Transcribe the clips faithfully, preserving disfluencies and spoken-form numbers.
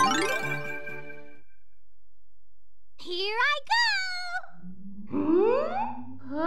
Here I go! Hmm? Huh?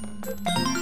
Bye.